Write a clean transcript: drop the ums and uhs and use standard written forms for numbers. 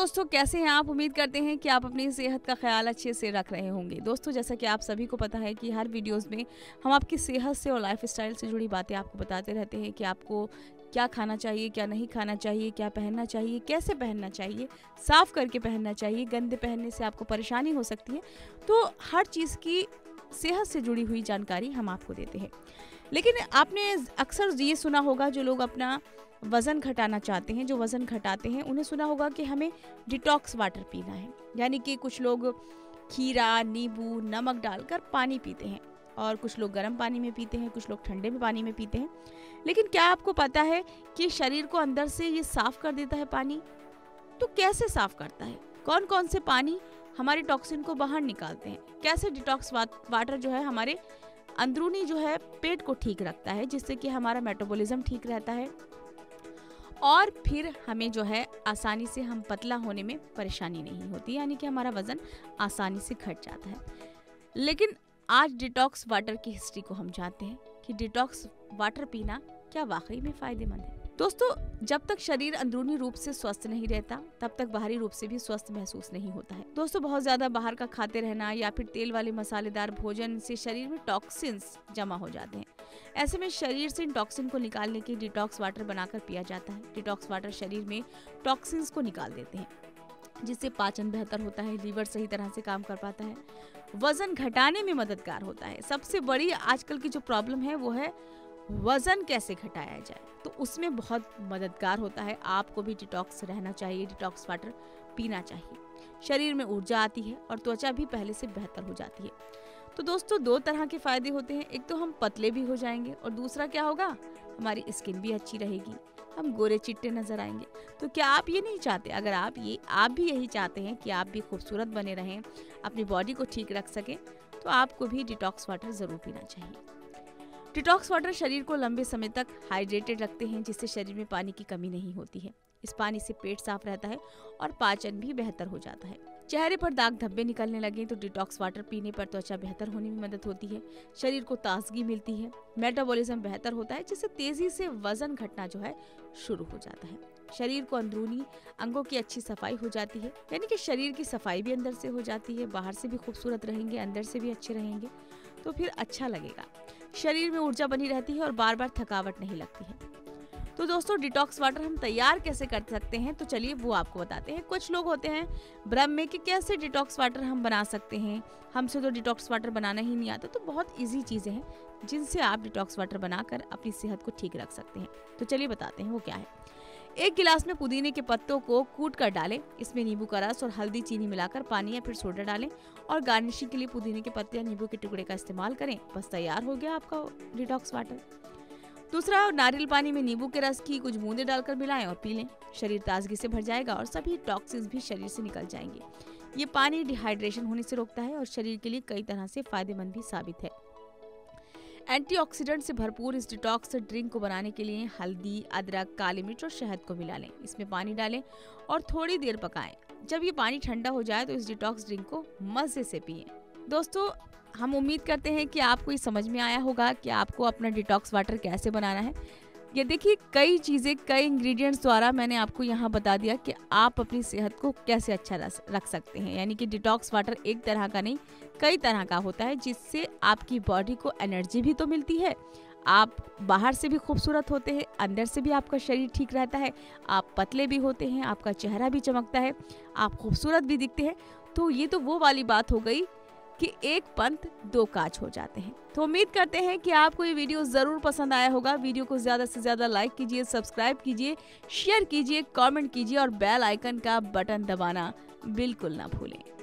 दोस्तों, कैसे हैं आप? उम्मीद करते हैं कि आप अपनी सेहत का ख्याल अच्छे से रख रहे होंगे। दोस्तों, जैसा कि आप सभी को पता है कि हर वीडियोस में हम आपकी सेहत से और लाइफस्टाइल से जुड़ी बातें आपको बताते रहते हैं कि आपको क्या खाना चाहिए, क्या नहीं खाना चाहिए, क्या पहनना चाहिए, कैसे पहनना चाहिए, साफ़ करके पहनना चाहिए, गंदे पहनने से आपको परेशानी हो सकती है। तो हर चीज़ की सेहत से जुड़ी हुई जानकारी हम आपको देते हैं। लेकिन आपने अक्सर ये सुना होगा, जो लोग अपना वज़न घटाना चाहते हैं, जो वज़न घटाते हैं, उन्हें सुना होगा कि हमें डिटॉक्स वाटर पीना है, यानी कि कुछ लोग खीरा, नींबू, नमक डालकर पानी पीते हैं और कुछ लोग गर्म पानी में पीते हैं, कुछ लोग ठंडे में पानी में पीते हैं। लेकिन क्या आपको पता है कि शरीर को अंदर से ये साफ़ कर देता है पानी? तो कैसे साफ़ करता है? कौन कौन से पानी हमारे टॉक्सिन को बाहर निकालते हैं? कैसे डिटॉक्स वाटर जो है हमारे अंदरूनी जो है पेट को ठीक रखता है, जिससे कि हमारा मेटाबॉलिज्म ठीक रहता है और फिर हमें जो है आसानी से हम पतला होने में परेशानी नहीं होती, यानी कि हमारा वज़न आसानी से घट जाता है। लेकिन आज डिटॉक्स वाटर की हिस्ट्री को हम जानते हैं कि डिटॉक्स वाटर पीना क्या वाकई में फ़ायदेमंद है। दोस्तों, जब तक शरीर अंदरूनी रूप से स्वस्थ नहीं रहता, तब तक बाहरी रूप से भी स्वस्थ महसूस नहीं होता है। दोस्तों, बहुत ज़्यादा बाहर का खाते रहना या फिर तेल वाले मसालेदार भोजन से शरीर में टॉक्सिन्स जमा हो जाते हैं। ऐसे में शरीर से इन टॉक्सिन को निकालने के डिटॉक्स वाटर बनाकर पिया जाता है। डिटॉक्स वाटर शरीर में टॉक्सिन्स को निकाल देते हैं, जिससे पाचन बेहतर होता है, लीवर सही तरह से काम कर पाता है, वज़न घटाने में मददगार होता है। सबसे बड़ी आजकल की जो प्रॉब्लम है वो है वज़न कैसे घटाया जाए, तो उसमें बहुत मददगार होता है। आपको भी डिटॉक्स रहना चाहिए, डिटॉक्स वाटर पीना चाहिए। शरीर में ऊर्जा आती है और त्वचा भी पहले से बेहतर हो जाती है। तो दोस्तों, दो तरह के फ़ायदे होते हैं, एक तो हम पतले भी हो जाएंगे और दूसरा क्या होगा, हमारी स्किन भी अच्छी रहेगी, हम गोरे चिट्टे नज़र आएंगे। तो क्या आप ये नहीं चाहते? अगर आप भी यही चाहते हैं कि आप भी खूबसूरत बने रहें, अपनी बॉडी को ठीक रख सकें, तो आपको भी डिटॉक्स वाटर ज़रूर पीना चाहिए। डिटॉक्स वाटर शरीर को लंबे समय तक हाइड्रेटेड रखते हैं, जिससे शरीर में पानी की कमी नहीं होती है। इस पानी से पेट साफ रहता है और पाचन भी बेहतर हो जाता है। चेहरे पर दाग धब्बे निकलने लगे तो डिटॉक्स वाटर पीने पर त्वचा बेहतर होने में मदद होती है, शरीर को ताजगी मिलती है, मेटाबॉलिज्म बेहतर होता है, जिससे तेजी से वजन घटना जो है शुरू हो जाता है। शरीर को अंदरूनी अंगों की अच्छी सफाई हो जाती है, यानी कि शरीर की सफाई भी अंदर से हो जाती है। बाहर से भी खूबसूरत रहेंगे, अंदर से भी अच्छे रहेंगे, तो फिर अच्छा लगेगा। शरीर में ऊर्जा बनी रहती है और बार बार थकावट नहीं लगती है। तो दोस्तों, डिटॉक्स वाटर हम तैयार कैसे कर सकते हैं, तो चलिए वो आपको बताते हैं। कुछ लोग होते हैं भ्रम में कि कैसे डिटॉक्स वाटर हम बना सकते हैं, हमसे तो डिटॉक्स वाटर बनाना ही नहीं आता। तो बहुत इजी चीज़ें हैं जिनसे आप डिटॉक्स वाटर बनाकर अपनी सेहत को ठीक रख सकते हैं। तो चलिए बताते हैं वो क्या है। एक गिलास में पुदीने के पत्तों को कूट कर डालें, इसमें नींबू का रस और हल्दी, चीनी मिलाकर पानी या फिर सोडा डालें और गार्निशिंग के लिए पुदीने के पत्ते या नींबू के टुकड़े का इस्तेमाल करें। बस तैयार हो गया आपका डिटॉक्स वाटर। दूसरा, नारियल पानी में नींबू के रस की कुछ बूंदें डालकर मिलाएं और पी लें। शरीर ताजगी से भर जाएगा और सभी टॉक्सिन्स भी शरीर से निकल जाएंगे। ये पानी डिहाइड्रेशन होने से रोकता है और शरीर के लिए कई तरह से फायदेमंद भी साबित है। एंटीऑक्सीडेंट से भरपूर इस डिटॉक्स ड्रिंक को बनाने के लिए हल्दी, अदरक, काली मिर्च और शहद को मिला लें। इसमें पानी डालें और थोड़ी देर पकाएं। जब ये पानी ठंडा हो जाए तो इस डिटॉक्स ड्रिंक को मज़े से पिएं। दोस्तों, हम उम्मीद करते हैं कि आपको ये समझ में आया होगा कि आपको अपना डिटॉक्स वाटर कैसे बनाना है। ये देखिए, कई चीज़ें, कई इंग्रेडिएंट्स द्वारा मैंने आपको यहाँ बता दिया कि आप अपनी सेहत को कैसे अच्छा रख सकते हैं। यानी कि डिटॉक्स वाटर एक तरह का नहीं, कई तरह का होता है, जिससे आपकी बॉडी को एनर्जी भी तो मिलती है, आप बाहर से भी खूबसूरत होते हैं, अंदर से भी आपका शरीर ठीक रहता है, आप पतले भी होते हैं, आपका चेहरा भी चमकता है, आप खूबसूरत भी दिखते हैं। तो ये तो वो वाली बात हो गई कि एक पंथ दो काज हो जाते हैं। तो उम्मीद करते हैं कि आपको ये वीडियो ज़रूर पसंद आया होगा। वीडियो को ज़्यादा से ज़्यादा लाइक कीजिए, सब्सक्राइब कीजिए, शेयर कीजिए, कमेंट कीजिए और बेल आइकन का बटन दबाना बिल्कुल ना भूलें।